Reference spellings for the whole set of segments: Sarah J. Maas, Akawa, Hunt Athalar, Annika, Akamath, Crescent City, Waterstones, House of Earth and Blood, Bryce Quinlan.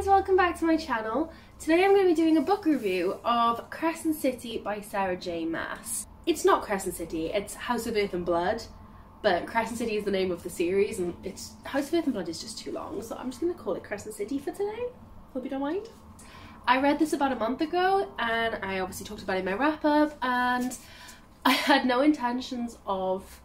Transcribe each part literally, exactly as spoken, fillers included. guys, welcome back to my channel. Today I'm going to be doing a book review of Crescent City by Sarah J. Maas. It's not Crescent City, it's House of Earth and Blood, but Crescent City is the name of the series and it's House of Earth and Blood is just too long, so I'm just going to call it Crescent City for today. Hope you don't mind. I read this about a month ago and I obviously talked about it in my wrap up, and I had no intentions of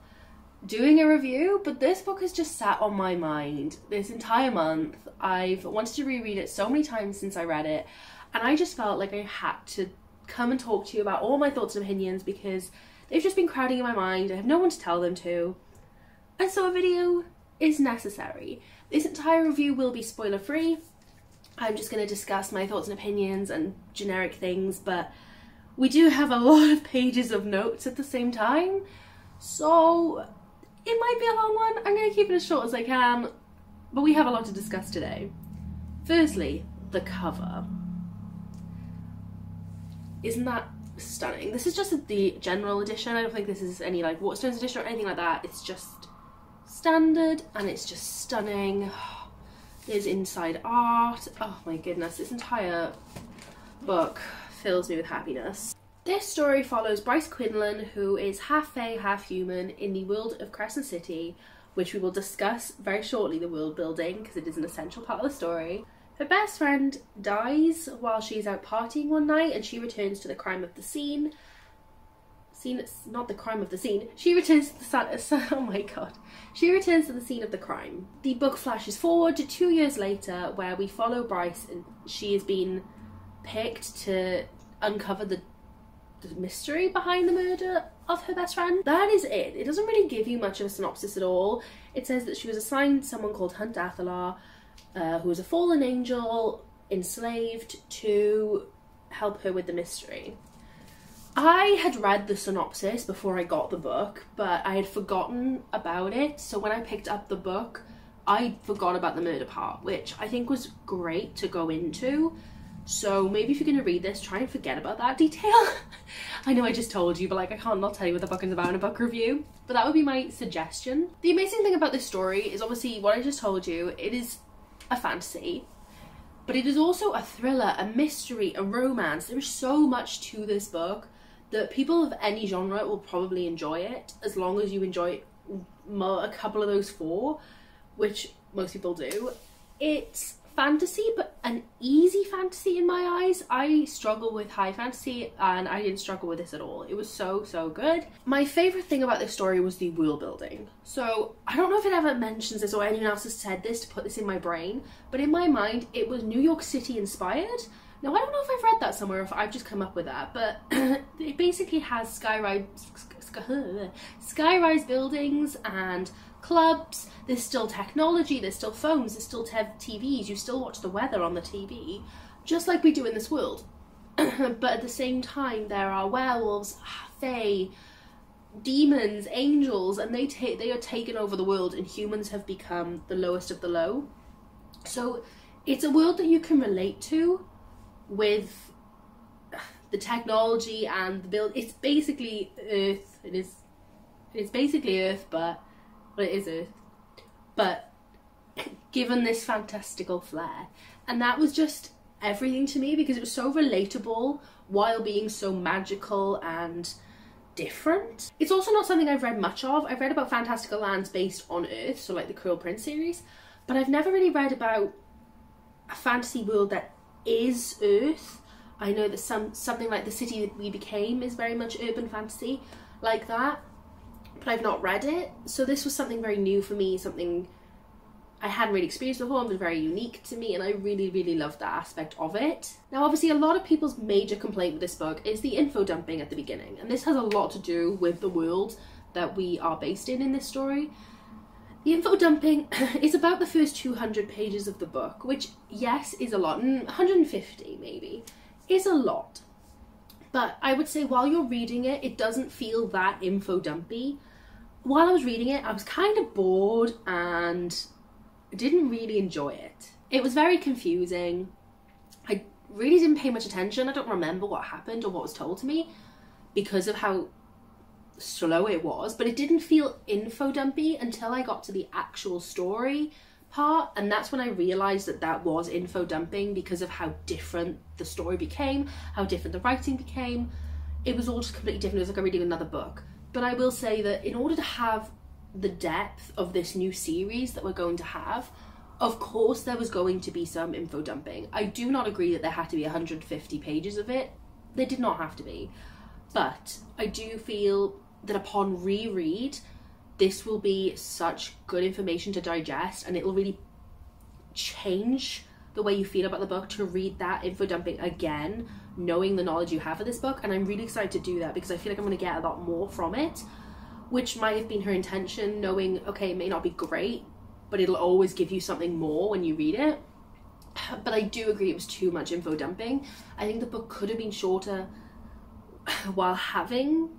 doing a review, but this book has just sat on my mind this entire month. I've wanted to reread it so many times since I read it, and I just felt like I had to come and talk to you about all my thoughts and opinions because they've just been crowding in my mind. I have no one to tell them to, and so a video is necessary. This entire review will be spoiler free. I'm just going to discuss my thoughts and opinions and generic things, but we do have a lot of pages of notes at the same time, so it might be a long one. I'm going to keep it as short as I can, but we have a lot to discuss today. Firstly, the cover. Isn't that stunning? This is just the general edition. I don't think this is any like Waterstones edition or anything like that. It's just standard and it's just stunning. There's inside art. Oh my goodness, this entire book fills me with happiness. This story follows Bryce Quinlan, who is half fae, half human, in the world of Crescent City, which we will discuss very shortly, the world building, because it is an essential part of the story. Her best friend dies while she's out partying one night, and she returns to the crime of the scene. Scene, not the crime of the scene. She returns to the, oh my god. She returns to the scene of the crime. The book flashes forward to two years later, where we follow Bryce, and she has been picked to uncover the The mystery behind the murder of her best friend. That is it. It doesn't really give you much of a synopsis at all. It says that she was assigned someone called Hunt Athalar, uh, who was a fallen angel, enslaved, to help her with the mystery. I had read the synopsis before I got the book, but I had forgotten about it, so when I picked up the book, I forgot about the murder part, which I think was great to go into. So maybe if you're going to read this, try and forget about that detail. I know I just told you, but like I can't not tell you what the book is about in a book review. But that would be my suggestion. The amazing thing about this story is obviously what I just told you. It is a fantasy, but it is also a thriller, a mystery, a romance. There is so much to this book that people of any genre will probably enjoy it, as long as you enjoy a couple of those four, which most people do. It's fantasy, but an easy fantasy in my eyes. I struggle with high fantasy and I didn't struggle with this at all. It was so, so good. My favourite thing about this story was the world building. So I don't know if it ever mentions this or anyone else has said this to put this in my brain, but in my mind it was New York City inspired. Now I don't know if I've read that somewhere or if I've just come up with that, but it basically has skyrise, skyrise buildings and clubs. There's still technology, there's still phones, there's still T Vs, you still watch the weather on the T V, just like we do in this world. But at the same time, there are werewolves, fae, demons, angels, and they take they are taken over the world, and humans have become the lowest of the low. So it's a world that you can relate to with the technology and the build. It's basically Earth. It is. It's basically Earth, but well, it is Earth, but given this fantastical flair. And that was just everything to me because it was so relatable while being so magical and different. It's also not something I've read much of. I've read about fantastical lands based on Earth, so like the Cruel Prince series, but I've never really read about a fantasy world that is Earth. I know that some something like The City That We Became is very much urban fantasy like that, but I've not read it, so this was something very new for me, something I hadn't really experienced before and was very unique to me, and I really, really loved that aspect of it. Now obviously a lot of people's major complaint with this book is the info dumping at the beginning, and this has a lot to do with the world that we are based in in this story. The info dumping is about the first two hundred pages of the book, which yes is a lot, one hundred fifty maybe, is a lot. But I would say while you're reading it, it doesn't feel that info dumpy. While I was reading it, I was kind of bored and didn't really enjoy it. It was very confusing. I really didn't pay much attention. I don't remember what happened or what was told to me because of how slow it was, but it didn't feel info dumpy until I got to the actual story part, and that's when I realized that that was info dumping because of how different the story became, how different the writing became. It was all just completely different. It was like I'm reading another book. But I will say that in order to have the depth of this new series that we're going to have, of course there was going to be some info dumping. I do not agree that there had to be one hundred fifty pages of it. There did not have to be. But I do feel that upon reread, this will be such good information to digest, and it'll really change the way you feel about the book to read that info dumping again, knowing the knowledge you have of this book. And I'm really excited to do that because I feel like I'm going to get a lot more from it, which might have been her intention, knowing, okay, it may not be great, but it'll always give you something more when you read it. But I do agree it was too much info dumping. I think the book could have been shorter while having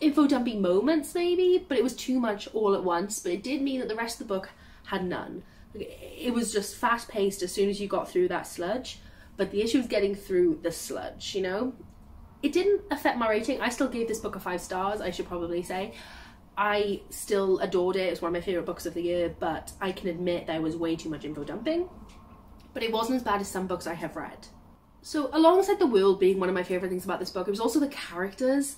info dumping moments maybe, but it was too much all at once. But it did mean that the rest of the book had none. It was just fast paced as soon as you got through that sludge, but the issue was getting through the sludge, you know? It didn't affect my rating. I still gave this book a five stars, I should probably say. I still adored it. It's one of my favourite books of the year, but I can admit there was way too much info dumping. But it wasn't as bad as some books I have read. So alongside the world being one of my favourite things about this book, it was also the characters.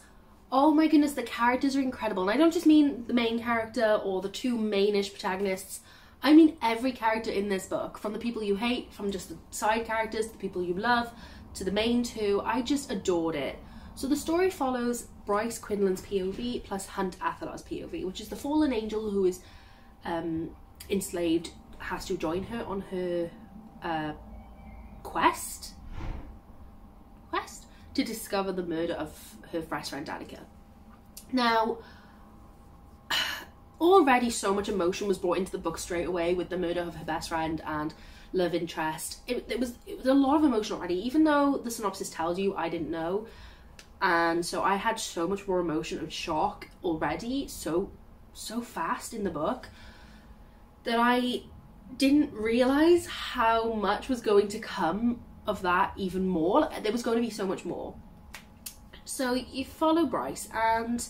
Oh my goodness, the characters are incredible. And I don't just mean the main character or the two mainish protagonists. I mean every character in this book, from the people you hate, from just the side characters, the people you love, to the main two. I just adored it. So the story follows Bryce Quinlan's P O V plus Hunt Athalar's P O V, which is the fallen angel who is um, enslaved, has to join her on her uh, quest, quest to discover the murder of her best friend Annika. Now, already so much emotion was brought into the book straight away with the murder of her best friend and love interest. It, it was it was a lot of emotion already, even though the synopsis tells you I didn't know, and so I had so much more emotion and shock already so so fast in the book that I didn't realize how much was going to come of that even more. There was going to be so much more. So you follow Bryce, and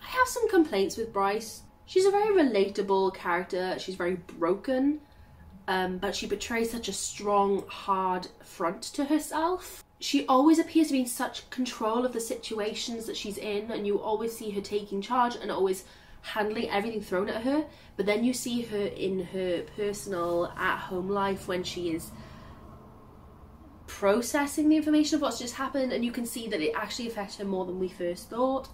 I have some complaints with Bryce. She's a very relatable character. She's very broken, um, but she betrays such a strong, hard front to herself. She always appears to be in such control of the situations that she's in, and you always see her taking charge and always handling everything thrown at her. But then you see her in her personal, at-home life when she is processing the information of what's just happened, and you can see that it actually affects her more than we first thought.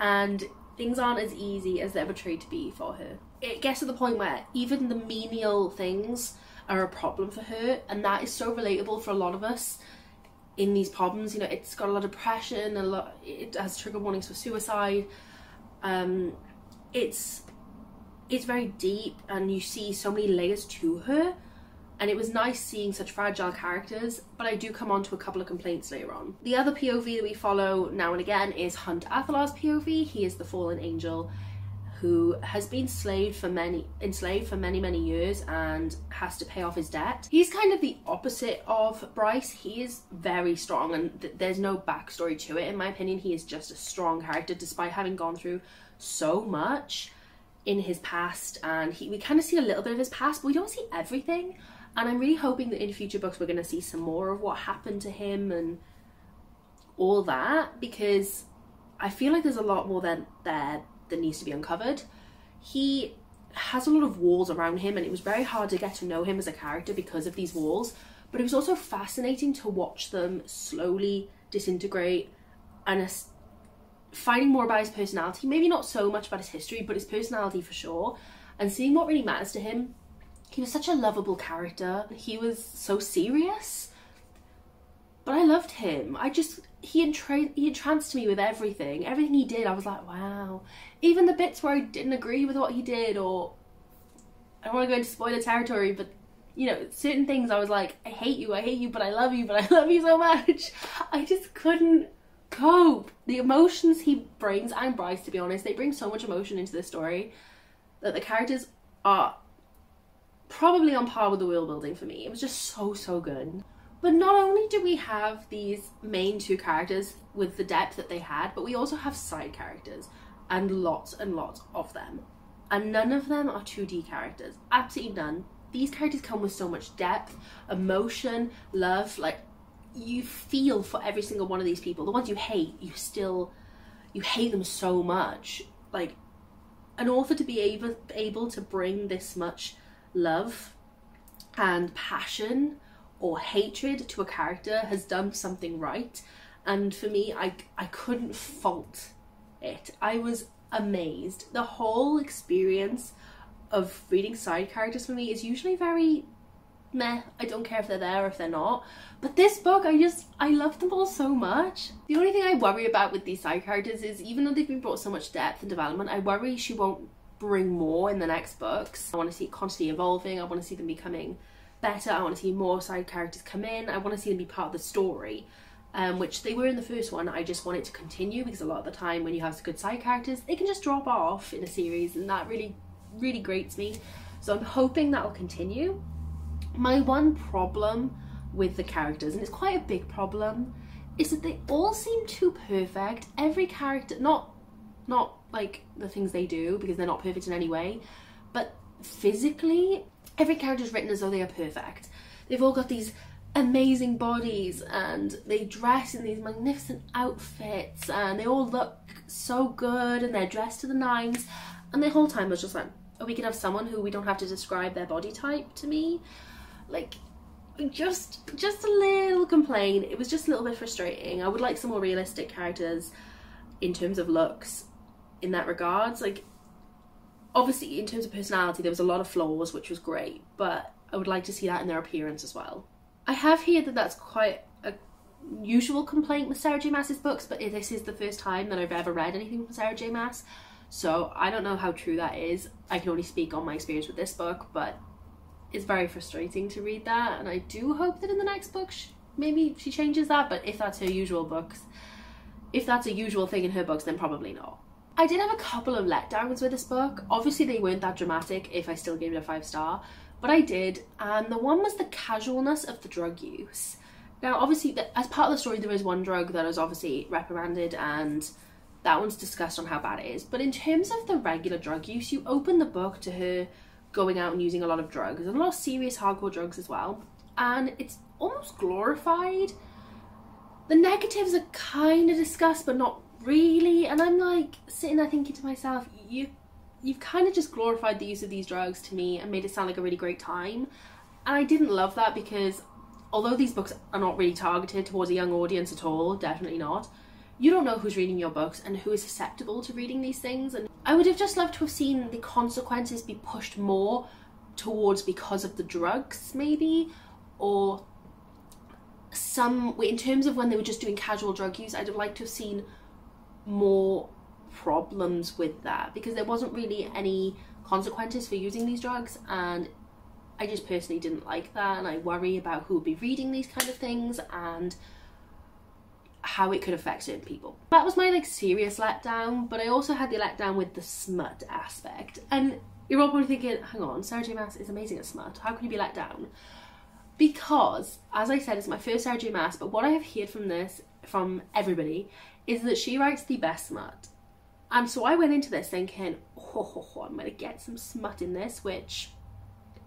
And things aren't as easy as they're portrayed to be for her. It gets to the point where even the menial things are a problem for her, and that is so relatable for a lot of us in these problems. You know, it's got a lot of depression, a lot, it has trigger warnings for suicide. Um, it's, it's very deep, and you see so many layers to her, and it was nice seeing such fragile characters, but I do come on to a couple of complaints later on. The other P O V that we follow now and again is Hunt Athalar's P O V. He is the fallen angel who has been enslaved for many, enslaved for many, many years and has to pay off his debt. He's kind of the opposite of Bryce. He is very strong, and th there's no backstory to it. In my opinion, he is just a strong character despite having gone through so much in his past. And he, we kind of see a little bit of his past, but we don't see everything. And I'm really hoping that in future books we're going to see some more of what happened to him and all that, because I feel like there's a lot more than there that needs to be uncovered. He has a lot of walls around him, and it was very hard to get to know him as a character because of these walls, but it was also fascinating to watch them slowly disintegrate and finding more about his personality, maybe not so much about his history, but his personality for sure, and seeing what really matters to him. He was such a lovable character. He was so serious, but I loved him. I just, he entranced, he entranced me with everything. Everything he did, I was like, wow. Even the bits where I didn't agree with what he did, or I don't want to go into spoiler territory, but you know, certain things I was like, I hate you, I hate you, but I love you, but I love you so much. I just couldn't cope. The emotions he brings, and Bryce, to be honest, they bring so much emotion into this story that the characters are probably on par with the world building for me. It was just so, so good. But not only do we have these main two characters with the depth that they had, but we also have side characters, and lots and lots of them. and none of them are two D characters, absolutely none. These characters come with so much depth, emotion, love, like you feel for every single one of these people. The ones you hate, you still, you hate them so much. Like an author to be able, able to bring this much love and passion or hatred to a character has done something right. And for me, I, I couldn't fault it. I was amazed. The whole experience of reading side characters for me is usually very meh. I don't care if they're there or if they're not. But this book, I just, I love them all so much. The only thing I worry about with these side characters is even though they've been brought so much depth and development, I worry she won't bring more in the next books. I want to see it constantly evolving. I want to see them becoming better. I want to see more side characters come in. I want to see them be part of the story, um, which they were in the first one. I just want it to continue because a lot of the time when you have good side characters, they can just drop off in a series, and that really, really grates me. So I'm hoping that will continue. My one problem with the characters, and it's quite a big problem, is that they all seem too perfect. Every character, not not like the things they do, because they're not perfect in any way, but physically, every character is written as though they are perfect. They've all got these amazing bodies and they dress in these magnificent outfits and they all look so good and they're dressed to the nines. And the whole time I was just like, oh, we can have someone who we don't have to describe their body type to me. Like, just just a little complaint. It was just a little bit frustrating. I would like some more realistic characters in terms of looks in that regards. Like, obviously in terms of personality, there was a lot of flaws, which was great, but I would like to see that in their appearance as well. I have heard that that's quite a usual complaint with Sarah J. Maas's books, but this is the first time that I've ever read anything from Sarah J. Maas. So I don't know how true that is. I can only speak on my experience with this book, but it's very frustrating to read that. And I do hope that in the next book, she, maybe she changes that, but if that's her usual books, if that's a usual thing in her books, then probably not. I did have a couple of letdowns with this book. Obviously they weren't that dramatic if I still gave it a five star, but I did. And the one was the casualness of the drug use. Now, obviously as part of the story, there is one drug that is obviously reprimanded and that one's discussed on how bad it is, but in terms of the regular drug use, you open the book to her going out and using a lot of drugs, and a lot of serious hardcore drugs as well, and it's almost glorified. The negatives are kind of discussed but not really, and I'm like sitting there thinking to myself, you you've kind of just glorified the use of these drugs to me and made it sound like a really great time. And I didn't love that, because although these books are not really targeted towards a young audience at all, definitely not, you don't know who's reading your books and who is susceptible to reading these things. And I would have just loved to have seen the consequences be pushed more towards because of the drugs, maybe, or some, in terms of when they were just doing casual drug use, I'd have liked to have seen more problems with that, because there wasn't really any consequences for using these drugs, and I just personally didn't like that. And I worry about who would be reading these kind of things and how it could affect certain people. That was my like serious letdown, but I also had the letdown with the smut aspect. And you're all probably thinking, hang on, Sarah J. Maas is amazing at smut, how can you be let down? Because, as I said, it's my first Sarah J. Maas, but what I have heard from this, from everybody, is that she writes the best smut. And so I went into this thinking, ho, ho, ho, I'm gonna get some smut in this, which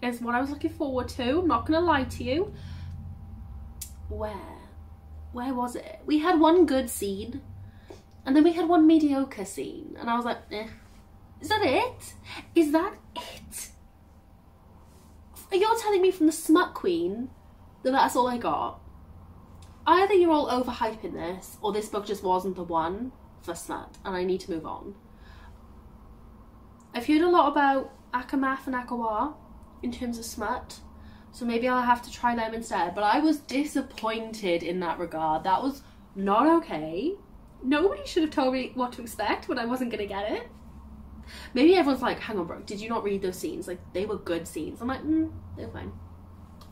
is what I was looking forward to, I'm not gonna lie to you. Where? Where was it? We had one good scene and then we had one mediocre scene, and I was like, eh, is that it? Is that it? You're telling me from the smut queen that that's all I got? Either you're all overhyping this, or this book just wasn't the one for smut and I need to move on. I've heard a lot about Akamath and Akawa in terms of smut, so maybe I'll have to try them instead, but I was disappointed in that regard. That was not okay. Nobody should have told me what to expect when I wasn't gonna get it. Maybe everyone's like, hang on bro, did you not read those scenes? Like, they were good scenes. I'm like, mm, they're fine.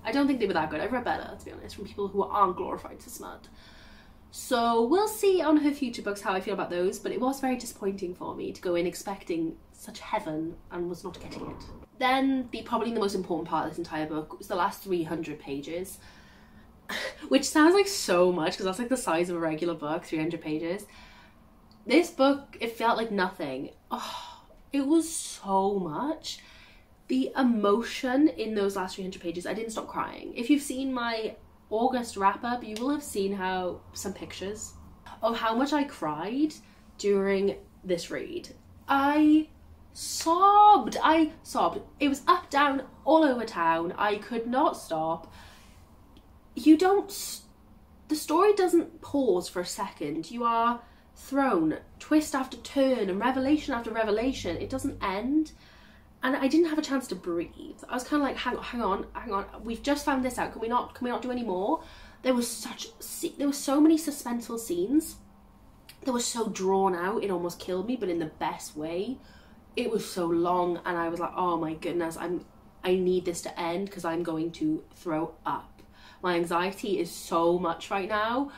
I don't think they were that good. I've read better, to be honest, from people who aren't glorified to smut. So we'll see on her future books how I feel about those, but it was very disappointing for me to go in expecting such heaven and was not getting it. Then the probably the most important part of this entire book was the last three hundred pages, which sounds like so much because that's like the size of a regular book, three hundred pages. This book, it felt like nothing. Oh, It was so much. The emotion in those last three hundred pages, I didn't stop crying. If you've seen my August wrap-up, you will have seen how some pictures of how much I cried during this read. I sobbed, I sobbed. It was up, down, all over town. I could not stop. You don't, the story doesn't pause for a second. You are thrown twist after turn and revelation after revelation. It doesn't end. And I didn't have a chance to breathe. I was kind of like, hang on, hang on, hang on. We've just found this out. Can we not, can we not do any more? There was such, there were so many suspenseful scenes that were so drawn out. It almost killed me, but in the best way. It was so long and I was like, oh my goodness, I'm, I need this to end because I'm going to throw up. My anxiety is so much right now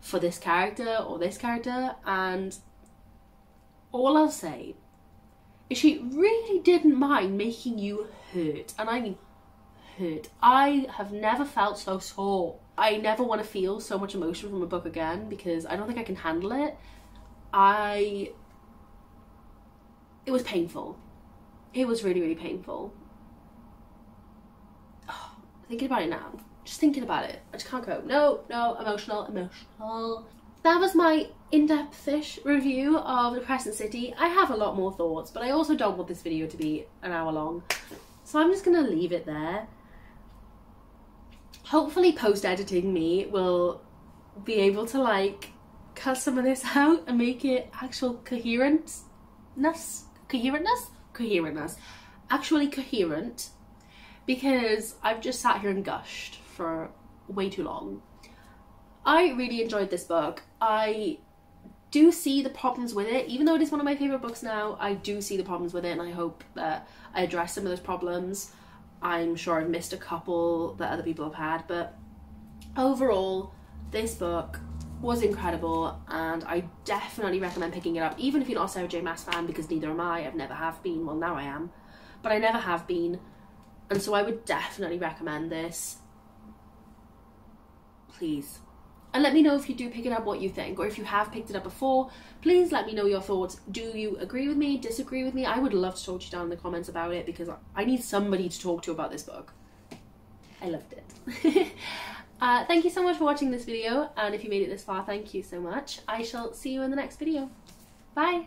for this character or this character. And all I'll say, she really didn't mind making you hurt, and I mean hurt. I have never felt so sore. I never want to feel so much emotion from a book again because I don't think I can handle it. I... It was painful. It was really, really painful. Oh, thinking about it now. Just thinking about it. I just can't go. No, no, emotional, emotional. That was my in-depth-ish review of the Crescent City. I have a lot more thoughts, but I also don't want this video to be an hour long. So I'm just going to leave it there. Hopefully post-editing me will be able to like cut some of this out and make it actual coherentness, coherentness, coherentness, actually coherent, because I've just sat here and gushed for way too long. I really enjoyed this book. I do see the problems with it. Even though it is one of my favourite books now, I do see the problems with it and I hope that I address some of those problems. I'm sure I've missed a couple that other people have had, but overall, this book was incredible and I definitely recommend picking it up, even if you're not a Sarah J. Maas fan, because neither am I. I've never have been. Well, now I am, but I never have been. And so I would definitely recommend this. Please. And let me know if you do pick it up what you think, or if you have picked it up before, please let me know your thoughts. Do you agree with me, disagree with me? I would love to talk to you down in the comments about it because I need somebody to talk to about this book. I loved it. uh, thank you so much for watching this video, and if you made it this far, thank you so much. I shall see you in the next video. Bye!